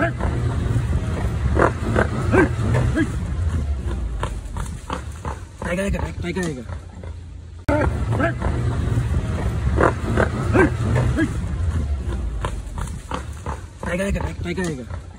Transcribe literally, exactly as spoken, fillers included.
tiger, tiger, tiger, tiger. Tiger, tiger, tiger, tiger.